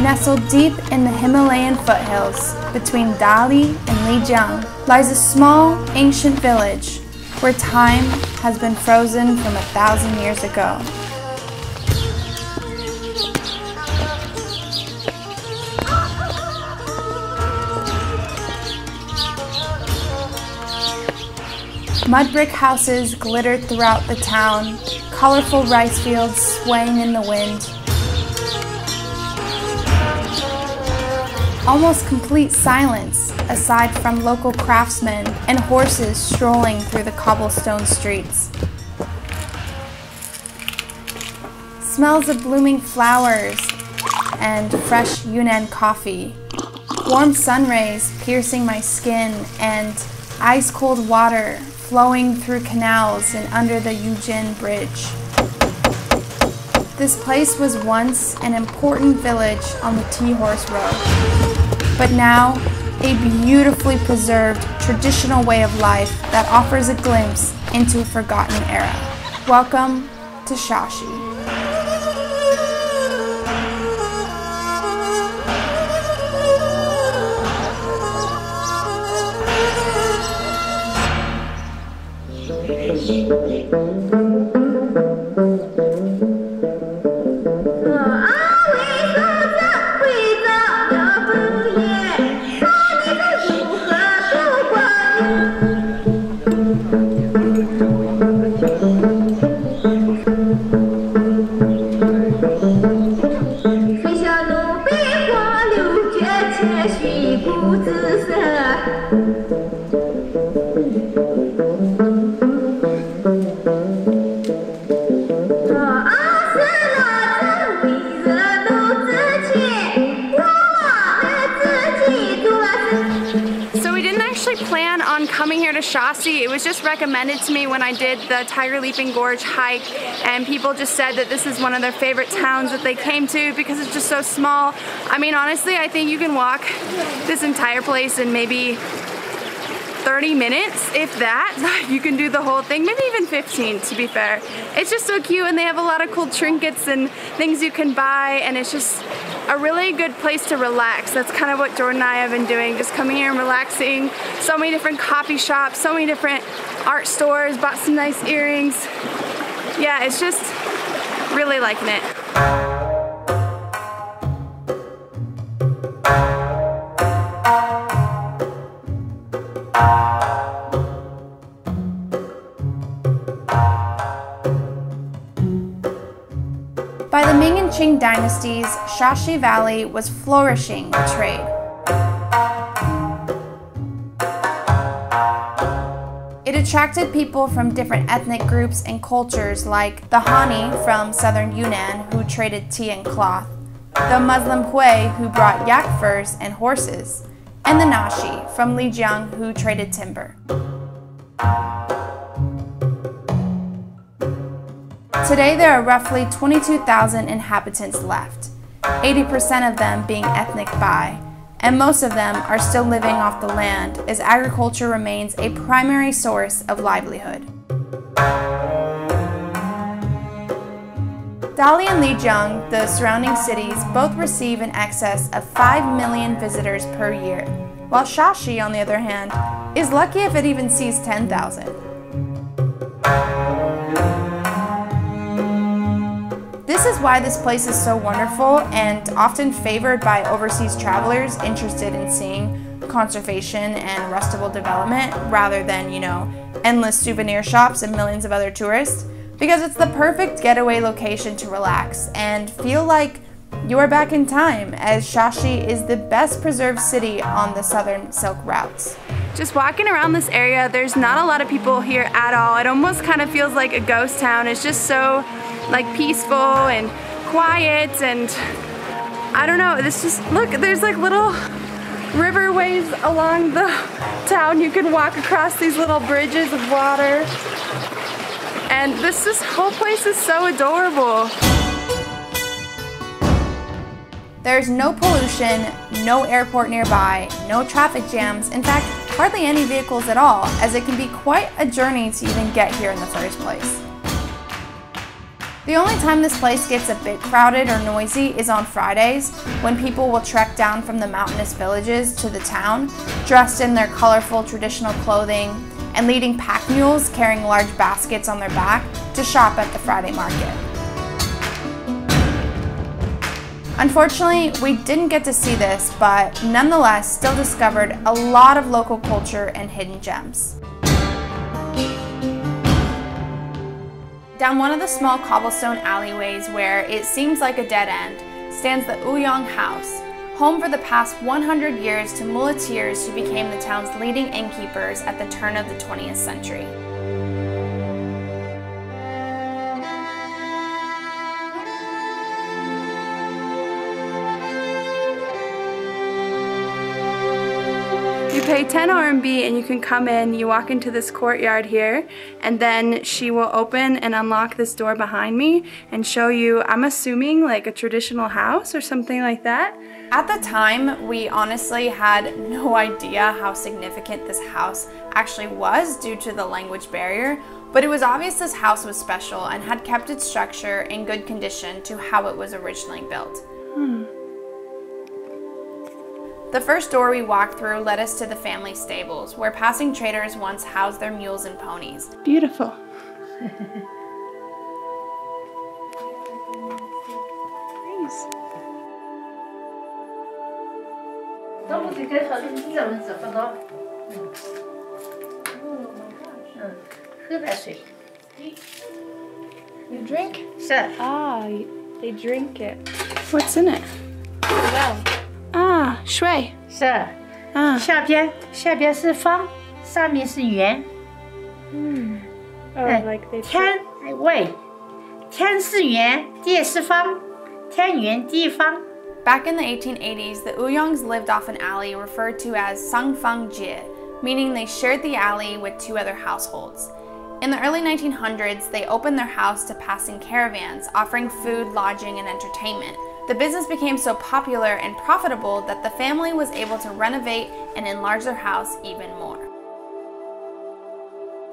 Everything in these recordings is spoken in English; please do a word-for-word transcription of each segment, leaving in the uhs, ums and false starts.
Nestled deep in the Himalayan foothills, between Dali and Lijiang, lies a small, ancient village where time has been frozen from a thousand years ago. Mud brick houses glitter throughout the town, colorful rice fields swaying in the wind. Almost complete silence, aside from local craftsmen and horses strolling through the cobblestone streets. Smells of blooming flowers and fresh Yunnan coffee. Warm sun rays piercing my skin and ice-cold water flowing through canals and under the Yujin Bridge. This place was once an important village on the Tea Horse Road, but now a beautifully preserved traditional way of life that offers a glimpse into a forgotten era. Welcome to Shaxi. Shaxi. It was just recommended to me when I did the Tiger Leaping Gorge hike, and people just said that this is one of their favorite towns that they came to because it's just so small. I mean, honestly, I think you can walk this entire place in maybe thirty minutes, if that. You can do the whole thing, maybe even fifteen, to be fair. It's just so cute, and they have a lot of cool trinkets and things you can buy, and it's just a really good place to relax. That's kind of what Jordan and I have been doing, just coming here and relaxing. So many different coffee shops, so many different art stores, bought some nice earrings. Yeah, it's just really liking it. By the Ming and Qing dynasties, Shaxi Valley was flourishing in trade. It attracted people from different ethnic groups and cultures, like the Hani from southern Yunnan, who traded tea and cloth, the Muslim Hui, who brought yak furs and horses, and the Nashi from Lijiang, who traded timber. Today there are roughly twenty-two thousand inhabitants left, eighty percent of them being ethnic Bai, and most of them are still living off the land as agriculture remains a primary source of livelihood. Dali and Lijiang, the surrounding cities, both receive in excess of five million visitors per year, while Shaxi, on the other hand, is lucky if it even sees ten thousand. This is why this place is so wonderful and often favored by overseas travelers interested in seeing conservation and rustable development rather than, you know, endless souvenir shops and millions of other tourists, because it's the perfect getaway location to relax and feel like you're back in time, as Shaxi is the best preserved city on the Southern Silk routes. Just walking around this area, there's not a lot of people here at all. It almost kind of feels like a ghost town. It's just so like peaceful and quiet, and I don't know, this just, look, there's like little river waves along the town. You can walk across these little bridges of water, and this, this whole place is so adorable. There's no pollution, no airport nearby, no traffic jams. In fact, hardly any vehicles at all, as it can be quite a journey to even get here in the first place. The only time this place gets a bit crowded or noisy is on Fridays, when people will trek down from the mountainous villages to the town, dressed in their colorful traditional clothing and leading pack mules carrying large baskets on their back to shop at the Friday market. Unfortunately, we didn't get to see this, but nonetheless still discovered a lot of local culture and hidden gems. Down one of the small cobblestone alleyways where it seems like a dead end stands the Ouyang House, home for the past one hundred years to muleteers who became the town's leading innkeepers at the turn of the twentieth century. You pay ten R M B and you can come in, you walk into this courtyard here, and then she will open and unlock this door behind me and show you, I'm assuming, like a traditional house or something like that. At the time, we honestly had no idea how significant this house actually was due to the language barrier, but it was obvious this house was special and had kept its structure in good condition to how it was originally built. Hmm. The first door we walked through led us to the family stables, where passing traders once housed their mules and ponies. Beautiful. Nice. You drink? Sure. Ah, they drink it. What's in it? Well. Ah, shui. Sure. Ah. 下边, 下边是方, 上面是圆. Hmm. Oh, uh, like they. 天, wait. 天是圆, 地是方, 天圆地方. Back in the eighteen eighties, the Ouyangs lived off an alley referred to as Sangfangjie, meaning they shared the alley with two other households. In the early nineteen hundreds, they opened their house to passing caravans, offering food, lodging, and entertainment. The business became so popular and profitable that the family was able to renovate and enlarge their house even more.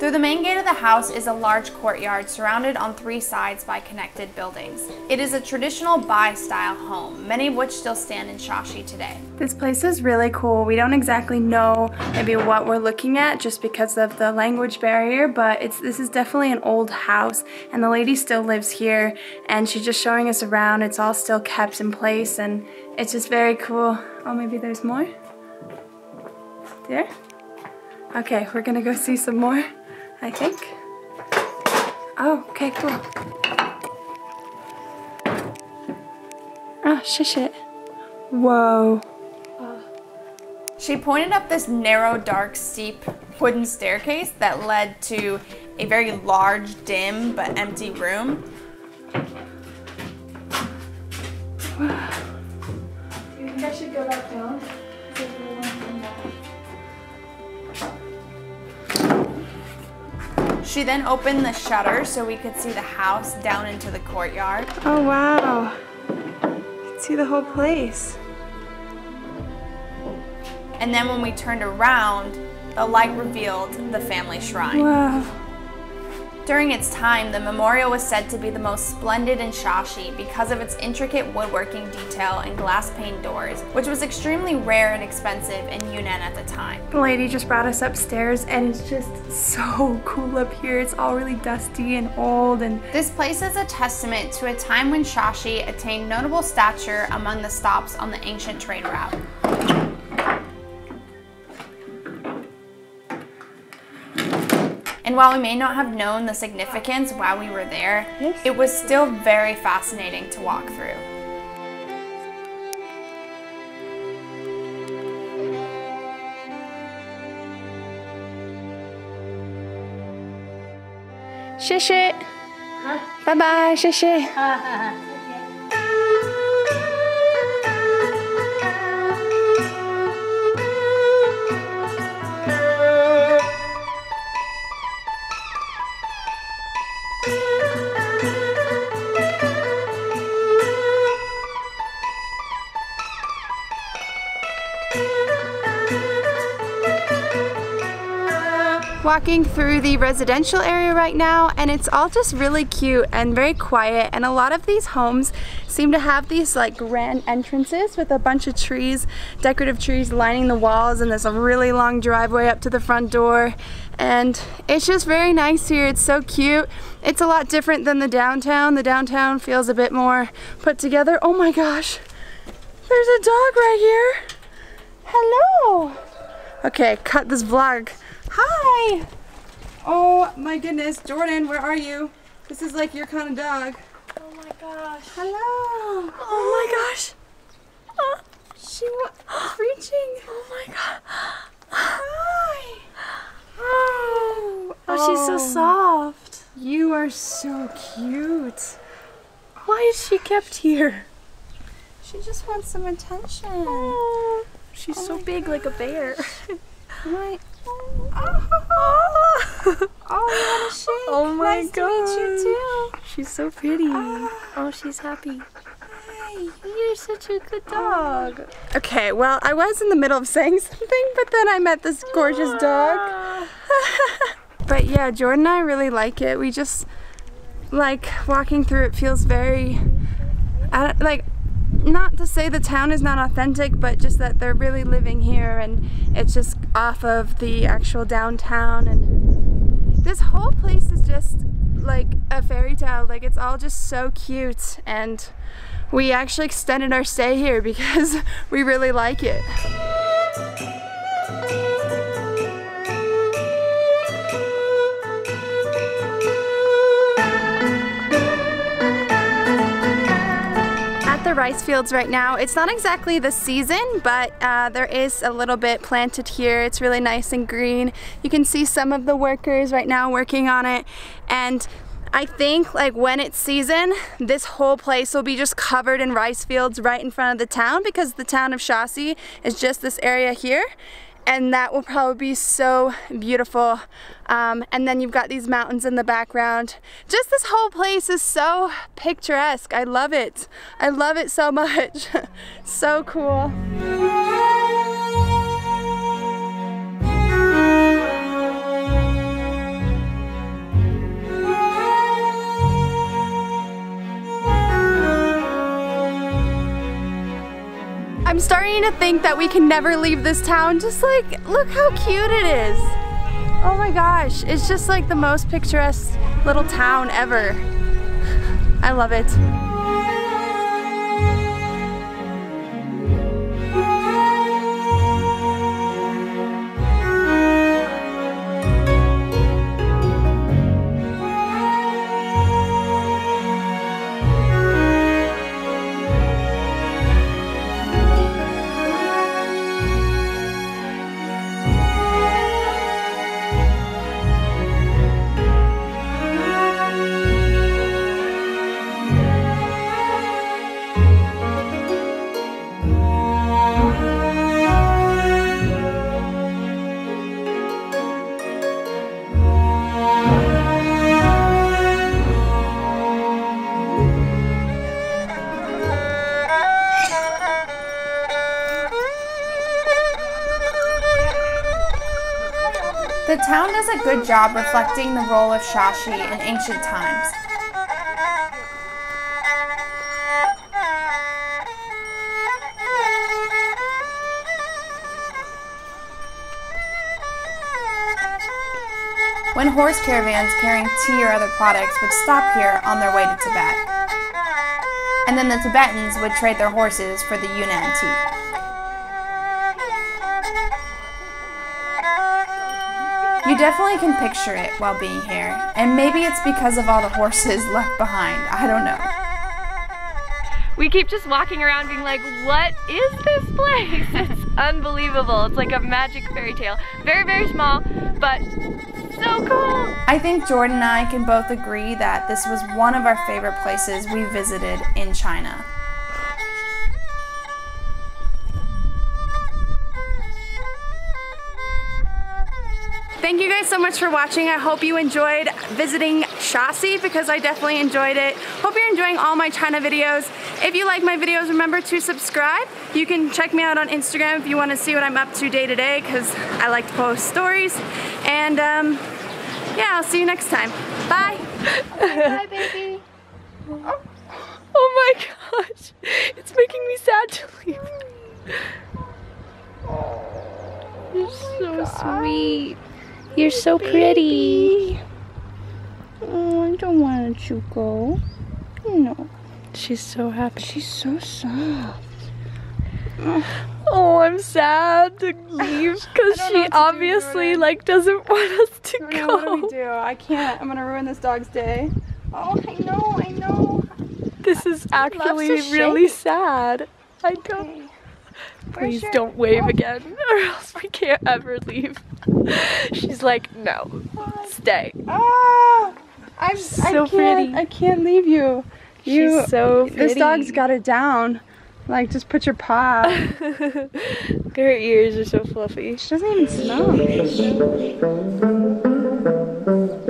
Through the main gate of the house is a large courtyard surrounded on three sides by connected buildings. It is a traditional Bai style home, many of which still stand in Shaxi today. This place is really cool. We don't exactly know maybe what we're looking at just because of the language barrier, but it's this is definitely an old house and the lady still lives here and she's just showing us around. It's all still kept in place and it's just very cool. Oh, maybe there's more? There? Okay, we're gonna go see some more, I think. Oh, okay, cool. Ah, shish it. Whoa. Oh. She pointed up this narrow, dark, steep wooden staircase that led to a very large, dim, but empty room. You think I should go back down? She then opened the shutter so we could see the house down into the courtyard. Oh wow, you can see the whole place. And then when we turned around, the light revealed the family shrine. Wow. During its time, the memorial was said to be the most splendid in Shaxi because of its intricate woodworking detail and glass pane doors, which was extremely rare and expensive in Yunnan at the time. The lady just brought us upstairs and it's just so cool up here. It's all really dusty and old. And this place is a testament to a time when Shaxi attained notable stature among the stops on the ancient trade route. And while we may not have known the significance while we were there, it was still very fascinating to walk through. Shish it. Huh? Bye bye, shish it. walking through the residential area right now, and it's all just really cute and very quiet, and a lot of these homes seem to have these like grand entrances with a bunch of trees, decorative trees lining the walls, and there's a really long driveway up to the front door, and it's just very nice here. It's so cute. It's a lot different than the downtown. The downtown feels a bit more put together. Oh my gosh, there's a dog right here. Hello. Okay, cut this vlog. Hi. Oh my goodness, Jordan, where are you? This is like your kind of dog. Oh my gosh. Hello. Oh my gosh. Oh. She was reaching. Oh my god. Hi. Oh. Oh, she's so soft. You are so cute. Why is she kept here? She just wants some attention. Oh. She's oh so big, gosh. Like a bear. My, oh, oh, oh, what a shake. Oh my nice gosh. To meet you too. She's so pretty. Ah. Oh, she's happy. Hey, you're such a good dog. Oh. Okay, well, I was in the middle of saying something, but then I met this gorgeous ah. dog. But yeah, Jordan and I really like it. We just like walking through. It feels very, I don't, like. Not to say the town is not authentic, but just that they're really living here, and it's just off of the actual downtown, and this whole place is just like a fairy tale. Like, it's all just so cute, and we actually extended our stay here because we really like it. Rice fields right now. It's not exactly the season, but uh, there is a little bit planted here. It's really nice and green. You can see some of the workers right now working on it, and I think like when it's season, this whole place will be just covered in rice fields right in front of the town, because the town of Shaxi is just this area here, and that will probably be so beautiful. Um, and then you've got these mountains in the background. Just this whole place is so picturesque. I love it. I love it so much. So cool. I'm starting to think that we can never leave this town. Just like, look how cute it is. Oh my gosh, it's just like the most picturesque little town ever. I love it. The town does a good job reflecting the role of Shaxi in ancient times. When horse caravans carrying tea or other products would stop here on their way to Tibet, and then the Tibetans would trade their horses for the Yunnan tea. You definitely can picture it while being here, and maybe it's because of all the horses left behind. I don't know. We keep just walking around being like, what is this place? It's unbelievable. It's like a magic fairy tale. Very, very small, but so cool. I think Jordan and I can both agree that this was one of our favorite places we visited in China. so much for watching. I hope you enjoyed visiting Shaxi because I definitely enjoyed it. Hope you're enjoying all my China videos. If you like my videos, remember to subscribe. You can check me out on Instagram if you want to see what I'm up to day to day because I like to post stories. And um, yeah, I'll see you next time. Bye. Okay, bye, baby. Oh. Oh my gosh, it's making me sad to leave. You're oh so God. Sweet. You're oh, so pretty. Baby. Oh, I don't want to let you go. No. She's so happy. She's so soft. Oh, I'm sad to leave because she obviously do, like doesn't want us to Jordan, go. What do we do? I can't. I'm gonna ruin this dog's day. Oh, I know. I know. This is actually really shake. Sad. I don't. Okay. Please sure. Don't wave oh. again, or else we can't ever leave. She's like, no, stay. Oh, I'm so I can't, pretty. I can't leave you. You, She's so pretty. This dog's got it down. Like, just put your paw. Her ears are so fluffy. She doesn't even smell.